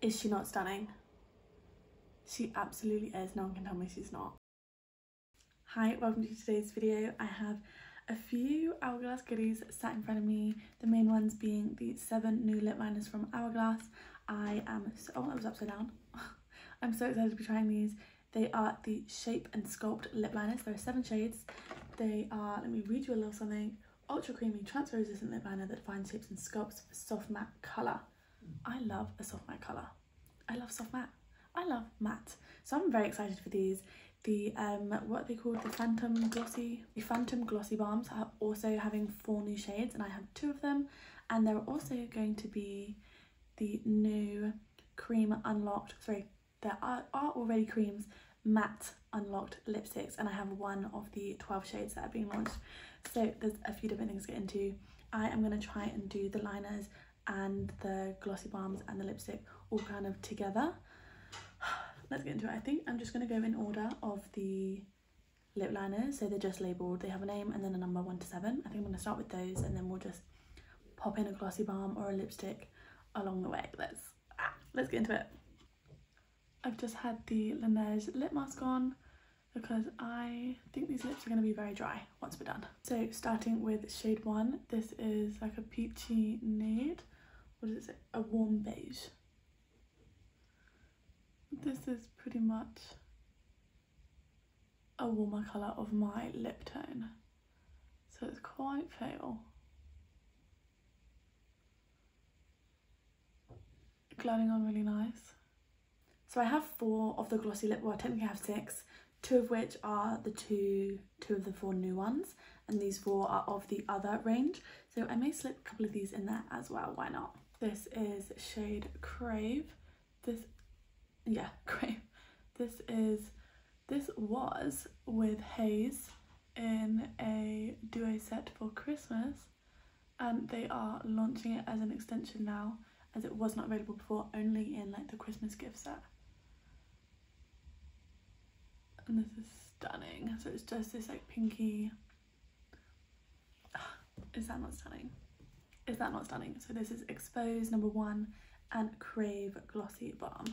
Is she not stunning? She absolutely is. No one can tell me she's not. Hi, welcome to today's video. I have a few Hourglass goodies sat in front of me, the main ones being the 7 new lip liners from Hourglass. I am so, oh, that was upside down. I'm so excited to be trying these. They are the Shape and Sculpt lip liners. There are 7 shades. They are, let me read you a little something, ultra creamy, transfer resistant lip liner that defines shapes and sculpts for soft matte colour. I love a soft matte colour. I love soft matte. I love matte. So I'm very excited for these. The, what are they called? The Phantom Glossy. The Phantom Glossy Balms are also having 4 new shades, and I have 2 of them. And there are also going to be the new Cream Unlocked, sorry, there are already creams, Matte Unlocked lipsticks, and I have 1 of the 12 shades that are being launched. So there's a few different things to get into. I am going to try and do the liners and the glossy balms and the lipstick all kind of together. Let's get into it. I think I'm just going to go in order of the lip liners, so they're just labelled, they have a name and then a number 1 to 7. I think I'm going to start with those, and then we'll just pop in a glossy balm or a lipstick along the way. Let's get into it. I've just had the Laneige lip mask on because I think these lips are going to be very dry once we're done. So starting with shade 1, this is like a peachy nude. What does it say? A warm beige. This is pretty much a warmer colour of my lip tone. So it's quite pale. Gliding on really nice. So I have 4 of the glossy lip, well technically I have 6, 2 of which are the two of the 4 new ones, and these 4 are of the other range. So I may slip a couple of these in there as well, why not? This is shade Crave. This was with Haze in a duo set for Christmas, and they are launching it as an extension now, as it was not available before, only in like the Christmas gift set. And this is stunning. So it's just this like pinky. Is that not stunning? Is that not stunning? So this is Expose number 1 and Crave Glossy Balm.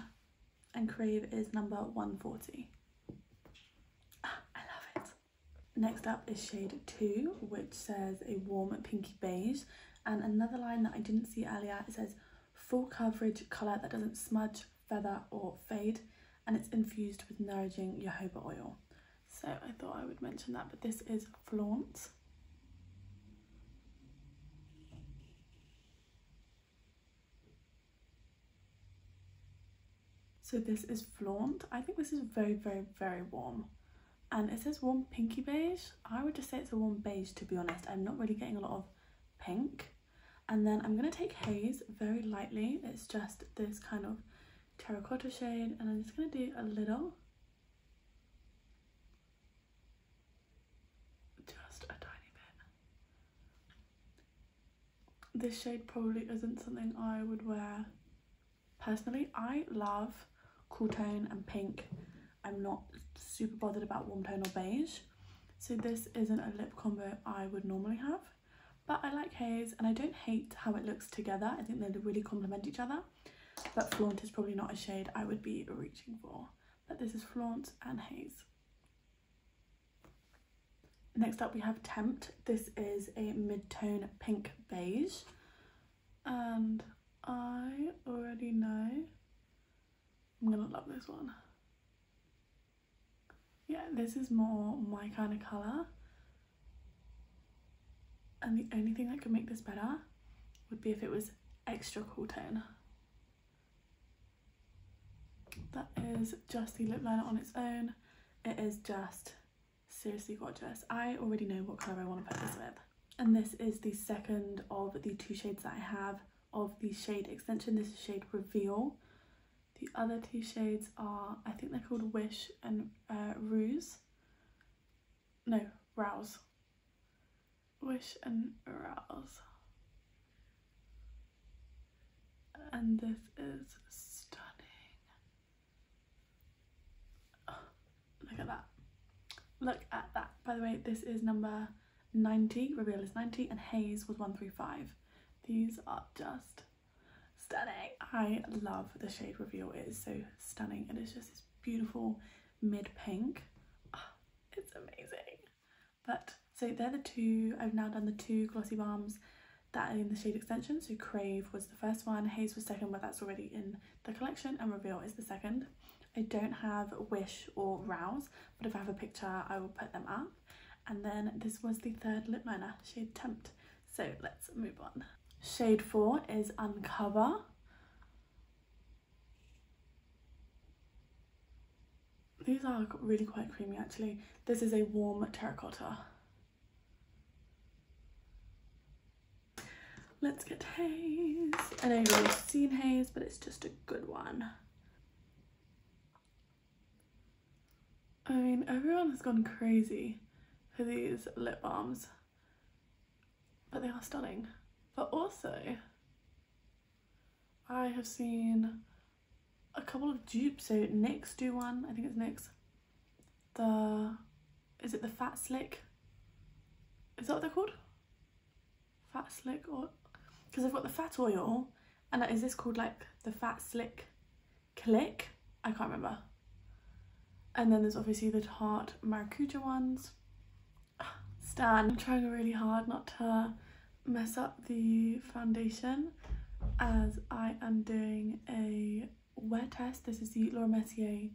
And Crave is number 140. I love it. Next up is shade 2, which says a warm pinky beige. And another line that I didn't see earlier, it says full coverage colour that doesn't smudge, feather or fade. And it's infused with nourishing jojoba oil. So I thought I would mention that, but this is Flaunt. So this is Flaunt. I think this is very, very, very warm. And it says warm pinky beige. I would just say it's a warm beige, to be honest. I'm not really getting a lot of pink. And then I'm going to take Haze very lightly. It's just this kind of terracotta shade, and I'm just going to do a little, just a tiny bit. This shade probably isn't something I would wear personally. I love cool tone and pink. I'm not super bothered about warm tone or beige, so this isn't a lip combo I would normally have, but I like Haze and I don't hate how it looks together. I think they really complement each other. But Flaunt is probably not a shade I would be reaching for. But this is Flaunt and Haze. Next up we have Tempt. This is a mid-tone pink beige. And I already know I'm going to love this one. Yeah, this is more my kind of colour. And the only thing that could make this better would be if it was extra cool tone. That is just the lip liner on its own. It is just seriously gorgeous. I already know what colour I want to put this with. And this is the second of the 2 shades that I have of the shade extension. This is shade Reveal. The other 2 shades are, I think they're called Wish and Rouse. Wish and Rouse. And this is stunning. Look at that. Look at that. By the way, this is number 90. Reveal is 90 and Haze was 135. These are just stunning. I love the shade Reveal. It is so stunning, and it's just this beautiful mid-pink. Oh, it's amazing. But so they're the two. I've now done the two glossy balms that are in the shade extension. So Crave was the first one, Haze was second, but that's already in the collection, and Reveal is the second. I don't have Wish or Rouse, but if I have a picture I will put them up. And then this was the third lip liner, shade Tempt. So let's move on. Shade 4 is Uncover. These are really quite creamy actually. This is a warm terracotta. Let's get Haze. I know you've already seen Haze, but it's just a good one. I mean, everyone has gone crazy for these lip balms, but they are stunning. But also, I have seen a couple of dupes. So NYX do one, I think it's NYX. Is it the Fat Slick? Is that what they're called? Fat Slick, or, because I've got the Fat Oil, and is this called like the Fat Slick Click? I can't remember. And then there's obviously the Tarte Maracuja ones. Stan. I'm trying really hard not to mess up the foundation as I am doing a wear test. This is the Laura Mercier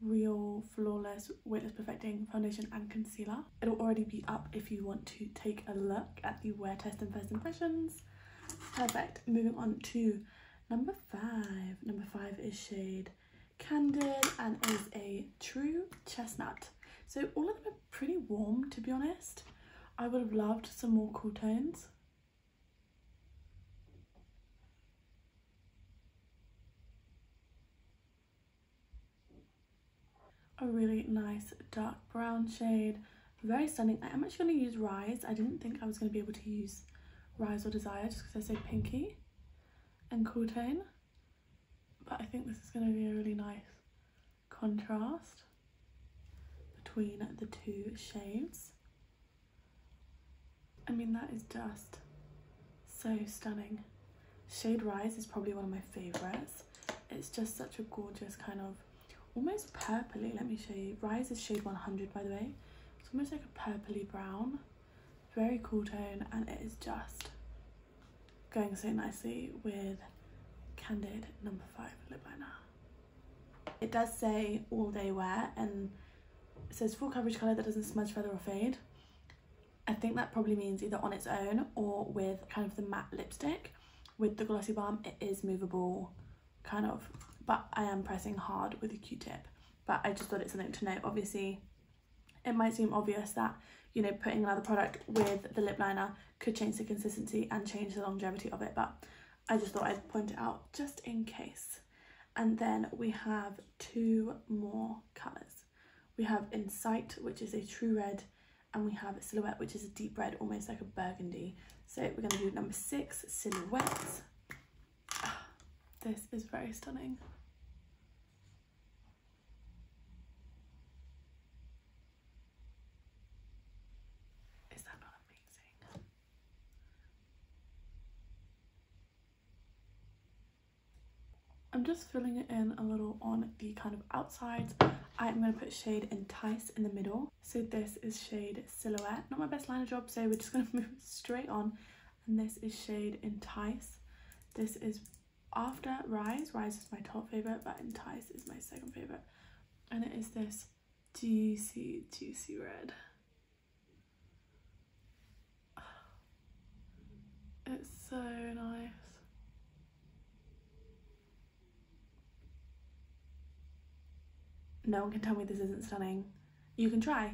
Real Flawless Weightless Perfecting Foundation and Concealer. It'll already be up if you want to take a look at the wear test and first impressions. Perfect. Moving on to number 5. Number 5 is shade Candid and is a true chestnut. So all of them are pretty warm, to be honest. I would have loved some more cool tones. A really nice dark brown shade, very stunning. I am actually going to use Rise. I didn't think I was going to be able to use Rise or Desire just because they're so pinky and cool tone. But I think this is going to be a really nice contrast between the two shades. I mean, that is just so stunning. Shade Rise is probably one of my favourites. It's just such a gorgeous kind of almost purpley. Let me show you. Rise is shade 100, by the way. It's almost like a purpley brown. Very cool tone, and it is just going so nicely with Candid number 5 lip liner. It does say all day wear, and it says full coverage colour that doesn't smudge, feather or fade. I think that probably means either on its own or with kind of the matte lipstick. With the glossy balm it is movable kind of, but I am pressing hard with a Q-tip. But I just thought it's something to note. Obviously it might seem obvious that, you know, putting another product with the lip liner could change the consistency and change the longevity of it, but I just thought I'd point it out just in case. And then we have two more colours. We have Insight, which is a true red, and we have Silhouette, which is a deep red, almost like a burgundy. So we're going to do number 6, Silhouette. Ah, this is very stunning. Is that not amazing? I'm just filling it in a little on the kind of outsides. I'm going to put shade Entice in the middle. So this is shade Silhouette. Not my best liner job, so we're just going to move straight on. And this is shade Entice. This is after Rise. Rise is my top favourite, but Entice is my second favourite. And it is this juicy, juicy red. It's so nice. No one can tell me this isn't stunning. You can try,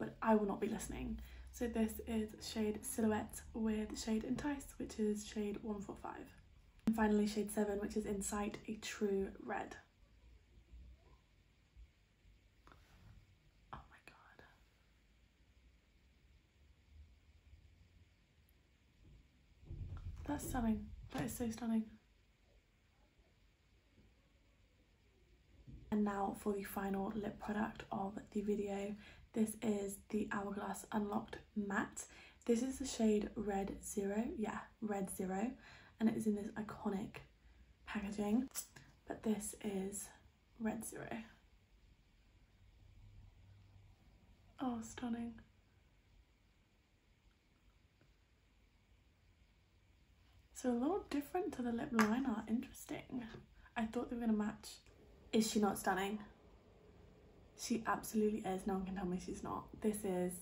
but I will not be listening. So this is shade Silhouette with shade Entice, which is shade 145. And finally shade 7, which is Insight, a true red. Oh my god. That's stunning. That is so stunning. And now for the final lip product of the video. This is the Hourglass Unlocked Matte. This is the shade Red Zero. Yeah, Red Zero. And it is in this iconic packaging, but this is Red Zero. Oh, stunning. So a little different to the lip liner, interesting. I thought they were gonna match. Is she not stunning? She absolutely is, no one can tell me she's not. This is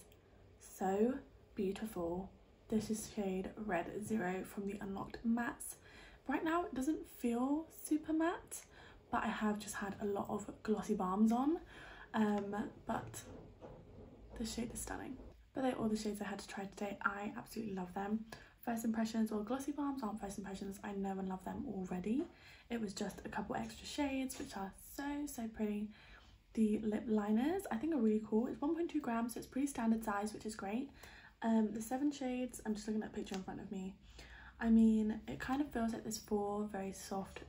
so beautiful. This is shade Red Zero from the Unlocked Mattes. Right now it doesn't feel super matte, but I have just had a lot of glossy balms on, but this shade is stunning. But they're all the shades I had to try today. I absolutely love them. First impressions, or glossy balms aren't first impressions, I know and love them already. It was just a couple extra shades which are so pretty. The lip liners I think are really cool. It's 1.2 grams, so it's pretty standard size, which is great. The 7 shades, I'm just looking at a picture in front of me. I mean, it kind of feels like there's 4 very soft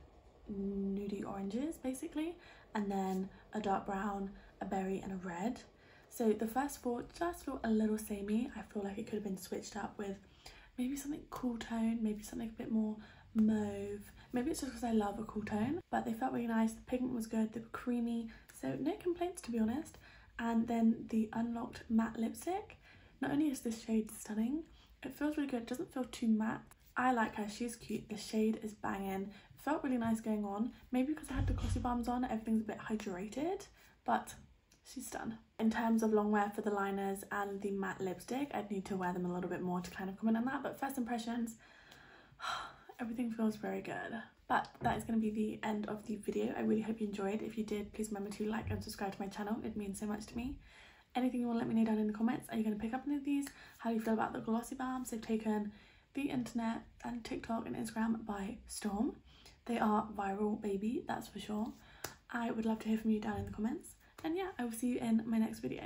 nudie oranges basically, and then a dark brown, a berry and a red. So the first 4 just feel a little samey. I feel like it could have been switched up with maybe something cool tone, maybe something a bit more mauve. Maybe it's just because I love a cool tone, but they felt really nice. The pigment was good, they were creamy, so no complaints to be honest. And then the Unlocked Matte Lipstick. Not only is this shade stunning, it feels really good, it doesn't feel too matte. I like her, she's cute, the shade is banging. It felt really nice going on. Maybe because I had the glossy balms on, everything's a bit hydrated, but she's done. In terms of long wear for the liners and the matte lipstick, I'd need to wear them a little bit more to kind of comment on that, but first impressions, everything feels very good. But that is going to be the end of the video. I really hope you enjoyed. If you did, please remember to like and subscribe to my channel, it means so much to me. Anything you want to let me know down in the comments. Are you going to pick up any of these? How do you feel about the glossy balms? They've taken the internet and TikTok and Instagram by storm. They are viral, baby, that's for sure. I would love to hear from you down in the comments. And yeah, I will see you in my next video.